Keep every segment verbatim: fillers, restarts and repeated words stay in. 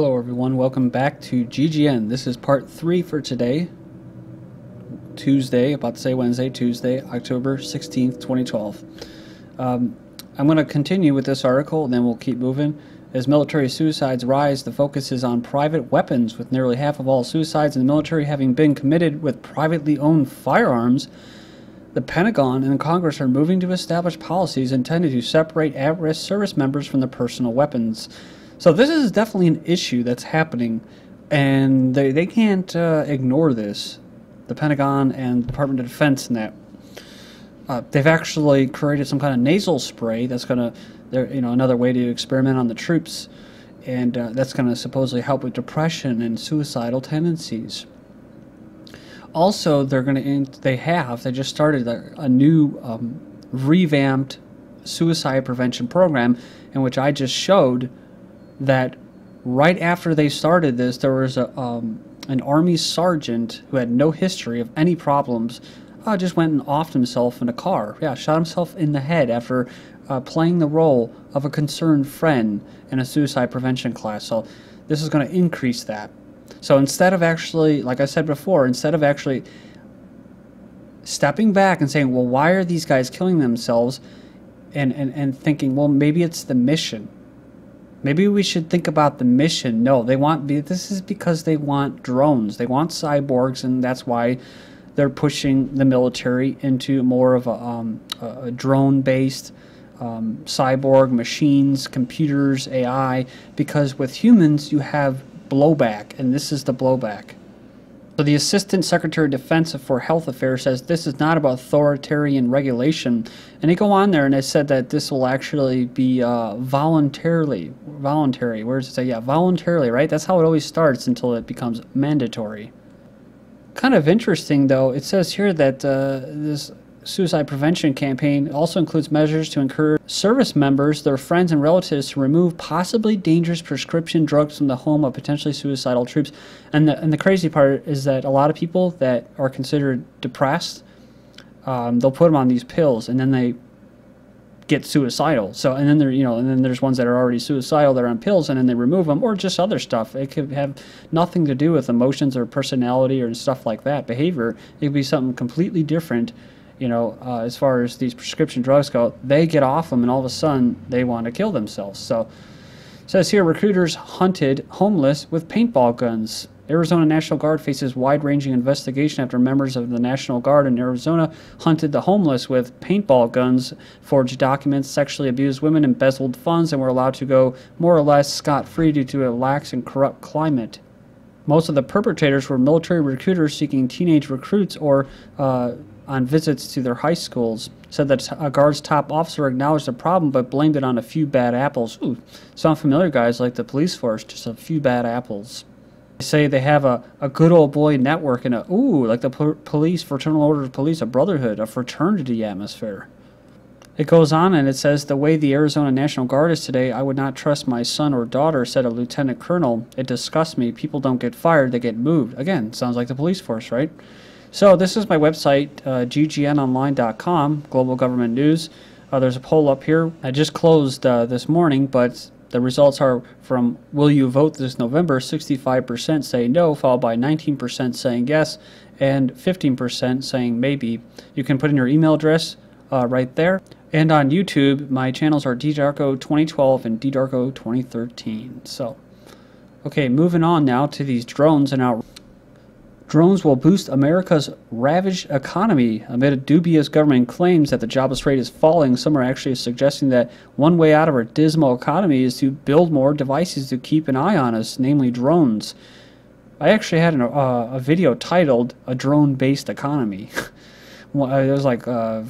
Hello everyone, welcome back to G G N. This is part three for today, Tuesday, about to say Wednesday, Tuesday, October sixteenth, twenty twelve. Um, I'm going to continue with this article and then we'll keep moving. As military suicides rise, the focus is on private weapons, with nearly half of all suicides in the military having been committed with privately owned firearms. The Pentagon and Congress are moving to establish policies intended to separate at-risk service members from their personal weapons. So this is definitely an issue that's happening, and they, they can't uh, ignore this. The Pentagon and Department of Defense and that. Uh, they've actually created some kind of nasal spray that's going to, they're, you know, another way to experiment on the troops, and uh, that's going to supposedly help with depression and suicidal tendencies. Also, they're going to, they have, they just started a, a new um, revamped suicide prevention program, in which I just showed that right after they started this, there was a, um, an Army sergeant who had no history of any problems, uh, just went and offed himself in a car. Yeah, shot himself in the head after uh, playing the role of a concerned friend in a suicide prevention class. So this is going to increase that. So instead of actually, like I said before, instead of actually stepping back and saying, well, why are these guys killing themselves? And, and, and thinking, well, maybe it's the mission. Maybe we should think about the mission. No, they want, this is because they want drones. They want cyborgs, and that's why they're pushing the military into more of a, um, a drone-based um, cyborg, machines, computers, A I, because with humans you have blowback, and this is the blowback. So the Assistant Secretary of Defense for Health Affairs says this is not about authoritarian regulation. And they go on there and they said that this will actually be uh, voluntarily, voluntary, where does it say? Yeah, voluntarily, right? That's how it always starts until it becomes mandatory. Kind of interesting though, it says here that uh, this suicide prevention campaign also includes measures to encourage service members, their friends and relatives to remove possibly dangerous prescription drugs from the home of potentially suicidal troops. And the, and the crazy part is that a lot of people that are considered depressed, um, they'll put them on these pills and then they get suicidal. So, and then there, you know, and then there's ones that are already suicidal, they're on pills, and then they remove them, or just other stuff. It could have nothing to do with emotions or personality or stuff like that, behavior. It could be something completely different. You know, uh, as far as these prescription drugs go, they get off them and all of a sudden they want to kill themselves. So it says here, recruiters hunted homeless with paintball guns. Arizona National Guard faces wide-ranging investigation after members of the National Guard in Arizona hunted the homeless with paintball guns, forged documents, sexually abused women, embezzled funds, and were allowed to go more or less scot-free due to a lax and corrupt climate. Most of the perpetrators were military recruiters seeking teenage recruits or uh, on visits to their high schools. Said that a Guard's top officer acknowledged the problem but blamed it on a few bad apples. Ooh, sound familiar, guys, like the police force, just a few bad apples. They say they have a, a good old boy network and a, ooh, like the police, fraternal order of police, a brotherhood, a fraternity atmosphere. It goes on and it says, the way the Arizona National Guard is today, I would not trust my son or daughter, said a lieutenant colonel. It disgusts me. People don't get fired, they get moved. Again, sounds like the police force, right? So this is my website, uh, G G N online dot com, Global Government News. Uh, there's a poll up here. I just closed uh, this morning, but the results are from will you vote this November? sixty-five percent say no, followed by nineteen percent saying yes, and fifteen percent saying maybe. You can put in your email address uh, right there. And on YouTube, my channels are D Darko twenty twelve and D Darko twenty thirteen. So, okay, moving on now to these drones and our... Drones will boost America's ravaged economy. Amid a dubious government claims that the jobless rate is falling, some are actually suggesting that one way out of our dismal economy is to build more devices to keep an eye on us, namely drones. I actually had an, uh, a video titled, A Drone-Based Economy. Well, it was like, uh,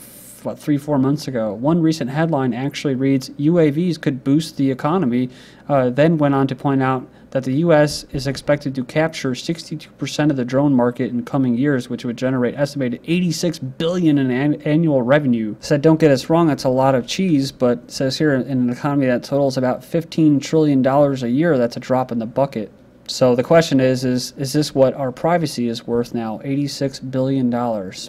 what, three, four months ago. One recent headline actually reads, U A Vs could boost the economy, uh, then went on to point out that the U S is expected to capture sixty-two percent of the drone market in coming years, which would generate estimated eighty-six billion dollars in an annual revenue. Said, don't get us wrong, it's a lot of cheese, but says here in an economy that totals about fifteen trillion dollars a year, that's a drop in the bucket. So the question is, is, is this what our privacy is worth now? eighty-six billion dollars.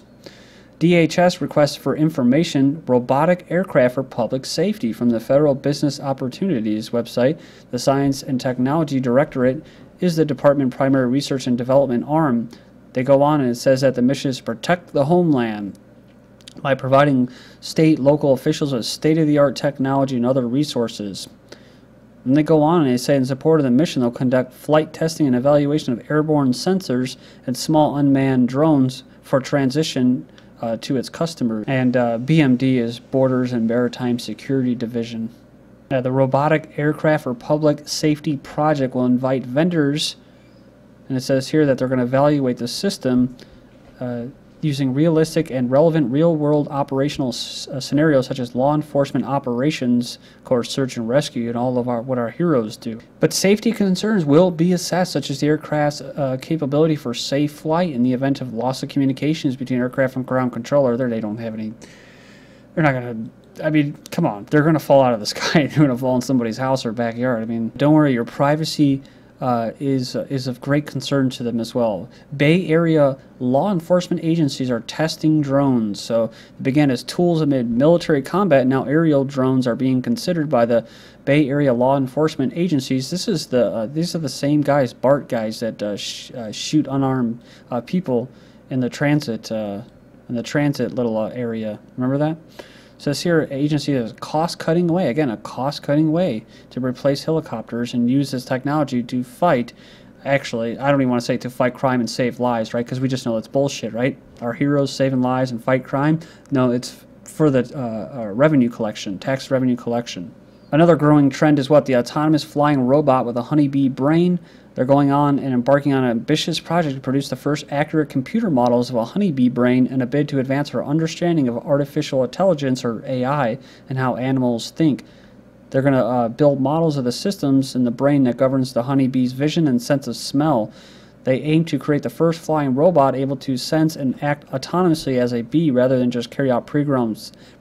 D H S requests for information, robotic aircraft for public safety from the Federal Business Opportunities website. The Science and Technology Directorate is the department's primary research and development arm. They go on and it says that the mission is to protect the homeland by providing state, local officials with state-of-the-art technology and other resources. And they go on and they say in support of the mission, they'll conduct flight testing and evaluation of airborne sensors and small unmanned drones for transition Uh, to its customers. And uh, B M D is Borders and Maritime Security Division. Now, the Robotic Aircraft for Public Safety Project will invite vendors, and it says here that they're going to evaluate the system uh, using realistic and relevant real-world operational s uh, scenarios such as law enforcement operations, of course, search and rescue, and all of our what our heroes do. But safety concerns will be assessed, such as the aircraft's uh, capability for safe flight in the event of loss of communications between aircraft and ground control. Or they don't have any. They're not going to. I mean, come on, they're going to fall out of the sky. They're going to fall in somebody's house or backyard. I mean, don't worry, your privacy Uh, is uh, is of great concern to them as well. Bay Area law enforcement agencies are testing drones. So it began as tools amid military combat. Now aerial drones are being considered by the Bay Area law enforcement agencies. This is the uh, these are the same guys, BART guys, that uh, sh uh, shoot unarmed uh, people in the transit uh, in the transit little uh, area. Remember that? So this here agency is a cost-cutting way, again, a cost-cutting way to replace helicopters and use this technology to fight, actually, I don't even want to say to fight crime and save lives, right? Because we just know that's bullshit, right? Our heroes saving lives and fight crime? No, it's for the uh, uh, revenue collection, tax revenue collection. Another growing trend is what? The autonomous flying robot with a honeybee brain. They're going on and embarking on an ambitious project to produce the first accurate computer models of a honeybee brain in a bid to advance our understanding of artificial intelligence, or A I, and how animals think. They're going to uh, build models of the systems in the brain that governs the honeybee's vision and sense of smell. They aim to create the first flying robot able to sense and act autonomously as a bee rather than just carry out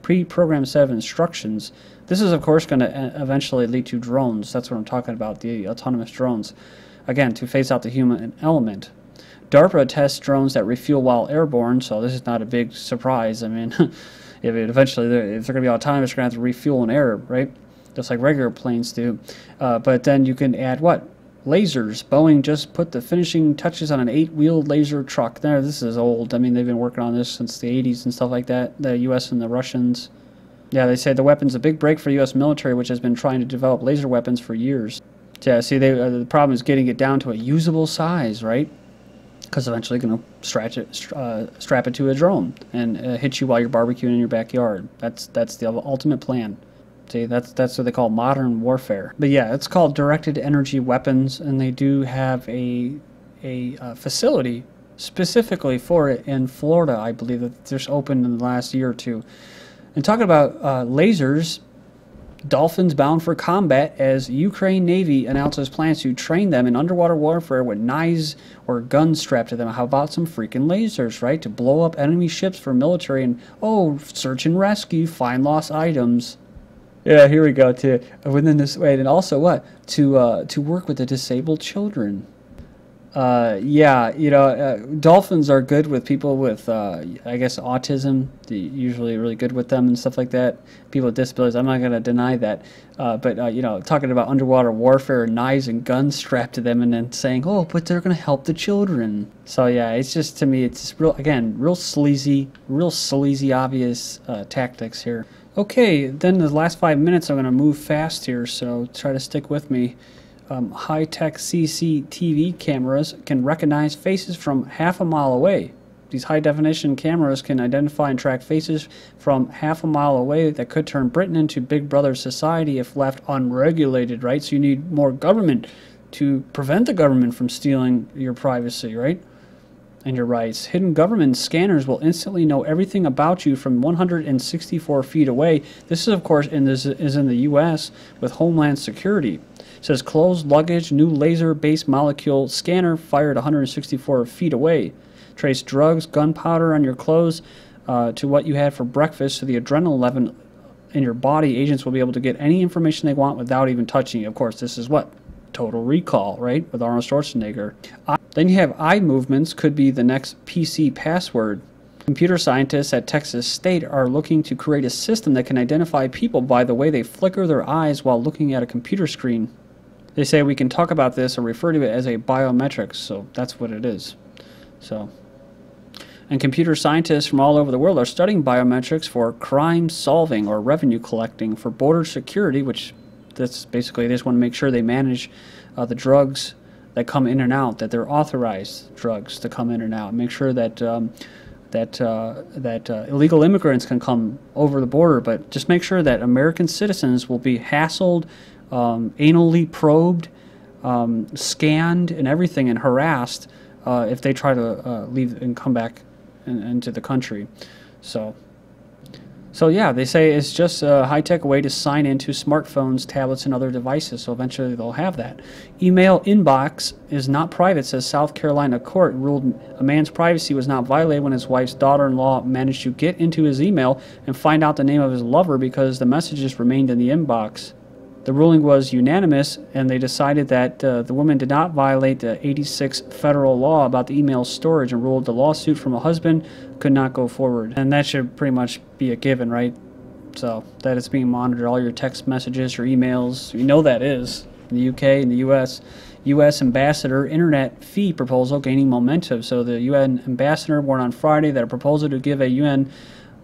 pre-programmed set of instructions. This is, of course, going to eventually lead to drones. That's what I'm talking about, the autonomous drones. Again, to phase out the human element. DARPA tests drones that refuel while airborne, so this is not a big surprise. I mean, if it eventually, they're, if they're going to be autonomous, they're going to have to refuel in air, right? Just like regular planes do. Uh, but then you can add what? Lasers. Boeing just put the finishing touches on an eight-wheeled laser truck. Now, this is old. I mean, they've been working on this since the eighties and stuff like that, the U S and the Russians. Yeah, they say the weapon's a big break for the U S military, which has been trying to develop laser weapons for years. Yeah, see, they, uh, the problem is getting it down to a usable size, right? Because eventually you're going to uh, strap it to a drone and uh, hit you while you're barbecuing in your backyard. That's that's the ultimate plan. See, that's, that's what they call modern warfare. But yeah, it's called Directed Energy Weapons, and they do have a, a uh, facility specifically for it in Florida, I believe, that just opened in the last year or two. And talking about uh, lasers... Dolphins bound for combat as Ukraine Navy announces plans to train them in underwater warfare with knives or guns strapped to them. How about some freaking lasers, right? To blow up enemy ships for military and, oh, search and rescue, find lost items. Yeah, here we go, too. Within this way, and also what? To, uh, to work with the disabled children. Uh, yeah, you know, uh, dolphins are good with people with, uh, I guess, autism. They're usually really good with them and stuff like that. People with disabilities, I'm not going to deny that. Uh, but, uh, you know, talking about underwater warfare, knives and guns strapped to them, and then saying, oh, but they're going to help the children. So, yeah, it's just, to me, it's real, again, real sleazy, real sleazy, obvious uh, tactics here. Okay, then the last five minutes, I'm going to move fast here, so try to stick with me. Um, high-tech C C T V cameras can recognize faces from half a mile away. These high-definition cameras can identify and track faces from half a mile away that could turn Britain into Big Brother society if left unregulated, right? So you need more government to prevent the government from stealing your privacy, right? And your rights. Hidden government scanners will instantly know everything about you from one hundred sixty-four feet away. This is, of course, in this is in the U S with Homeland Security. It says closed luggage, new laser-based molecule scanner fired one hundred sixty-four feet away. Trace drugs, gunpowder on your clothes uh, to what you had for breakfast, to the adrenaline level in your body. Agents will be able to get any information they want without even touching you. Of course, this is what? Total Recall, right? With Arnold Schwarzenegger. I Then you have eye movements, could be the next P C password. Computer scientists at Texas State are looking to create a system that can identify people by the way they flicker their eyes while looking at a computer screen. They say we can talk about this or refer to it as a biometric, so that's what it is. So, and computer scientists from all over the world are studying biometrics for crime solving or revenue collecting, for border security, which that's basically they just want to make sure they manage uh, the drugs that come in and out, that they're authorized drugs to come in and out, make sure that um, that uh, that uh, illegal immigrants can come over the border, but just make sure that American citizens will be hassled, um, anally probed, um, scanned, and everything, and harassed uh, if they try to uh, leave and come back in, into the country. So, so yeah, they say it's just a high-tech way to sign into smartphones, tablets, and other devices. So eventually they'll have that. Email inbox is not private, says South Carolina court ruled a man's privacy was not violated when his wife's daughter-in-law managed to get into his email and find out the name of his lover because the messages remained in the inbox. The ruling was unanimous, and they decided that uh, the woman did not violate the eighty-six federal law about the email storage and ruled the lawsuit from a husband could not go forward. And that should pretty much be a given, right? So that it's being monitored, all your text messages, your emails. You know that is. In the U K and the U S, U S ambassador internet fee proposal gaining momentum. So the U N ambassador warned on Friday that a proposal to give a U N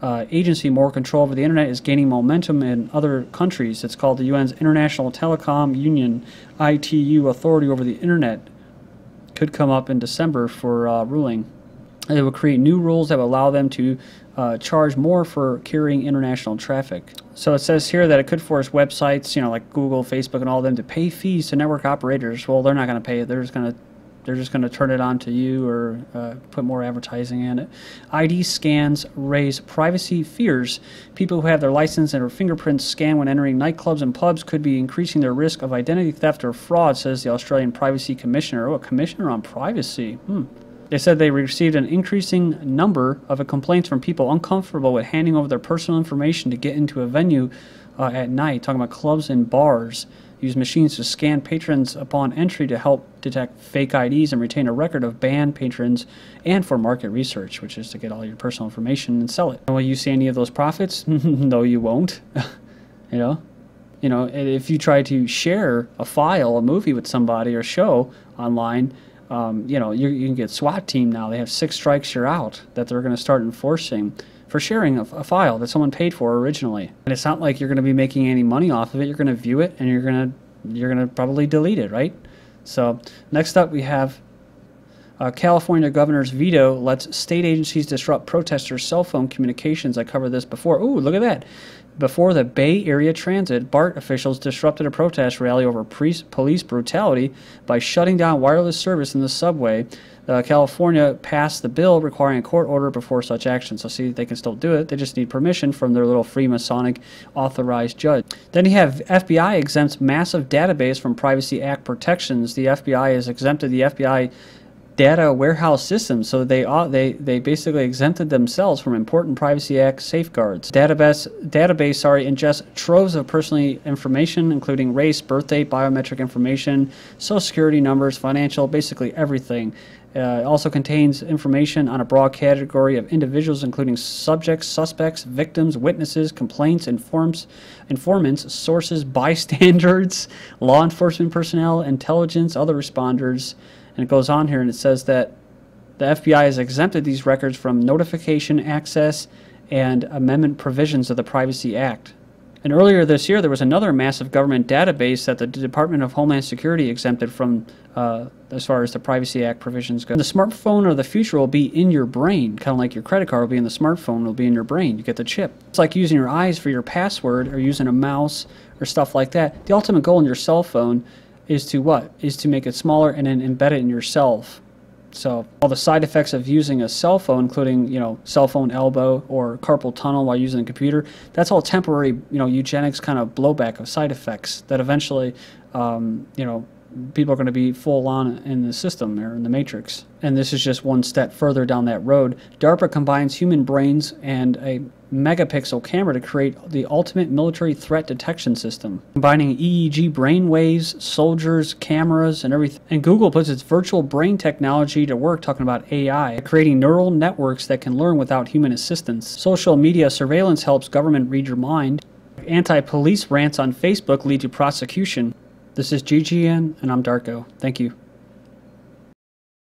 Uh, agency more control over the internet is gaining momentum in other countries. It's called the U N's International Telecom Union I T U Authority over the Internet. Could come up in December for uh, ruling. It will create new rules that will allow them to uh, charge more for carrying international traffic. So it says here that it could force websites, you know, like Google, Facebook, and all of them to pay fees to network operators. Well, they're not going to pay it. They're just going to They're just going to turn it on to you or uh, put more advertising in it. I D scans raise privacy fears. People who have their license and their fingerprints scanned when entering nightclubs and pubs could be increasing their risk of identity theft or fraud, says the Australian Privacy Commissioner. Oh, a commissioner on privacy. Hmm. They said they received an increasing number of complaints from people uncomfortable with handing over their personal information to get into a venue uh, at night, talking about clubs and bars. Use machines to scan patrons upon entry to help detect fake I Ds and retain a record of banned patrons, and for market research, which is to get all your personal information and sell it. Will you see any of those profits? No, you won't. You know, you know, if you try to share a file, a movie with somebody or show online, um, you know, you, you can get SWAT team now. They have six strikes, you're out, that they're going to start enforcing for sharing a, a file that someone paid for originally. And it's not like you're going to be making any money off of it. You're going to view it, and you're going to you're going to probably delete it, right? So next up we have uh, California governor's veto lets state agencies disrupt protesters' cell phone communications. I covered this before. Ooh, look at that. Before the Bay Area Transit, BART officials disrupted a protest rally over pre police brutality by shutting down wireless service in the subway. Uh, California passed the bill requiring a court order before such action. So see, they can still do it. They just need permission from their little Freemasonic authorized judge. Then you have F B I exempts massive database from Privacy Act protections. The F B I has exempted the F B I data warehouse systems, so they uh, they they basically exempted themselves from important Privacy Act safeguards. Database database sorry ingests troves of personal information, including race, birth date, biometric information, social security numbers, financial, basically everything. Uh, it also contains information on a broad category of individuals, including subjects, suspects, victims, witnesses, complaints, informs, informants, sources, bystanders, law enforcement personnel, intelligence, other responders. And it goes on here, and it says that the F B I has exempted these records from notification, access, and amendment provisions of the Privacy Act. And earlier this year, there was another massive government database that the Department of Homeland Security exempted from, uh, as far as the Privacy Act provisions go. The smartphone of the future will be in your brain, kind of like your credit card will be in the smartphone, will be in your brain. You get the chip. It's like using your eyes for your password or using a mouse or stuff like that. The ultimate goal in your cell phone is to what? Is to make it smaller and then embed it in yourself. So all the side effects of using a cell phone, including, you know, cell phone elbow or carpal tunnel while using a computer, that's all temporary, you know, eugenics kind of blowback of side effects that eventually, um, you know, people are going to be full on in the system or in the matrix. And this is just one step further down that road. DARPA combines human brains and a megapixel camera to create the ultimate military threat detection system, combining E E G brain waves, soldiers, cameras, and everything. And Google puts its virtual brain technology to work, talking about A I, creating neural networks that can learn without human assistance. Social media surveillance helps government read your mind. Anti-police rants on Facebook lead to prosecution. This is G G N, and I'm Darko. Thank you.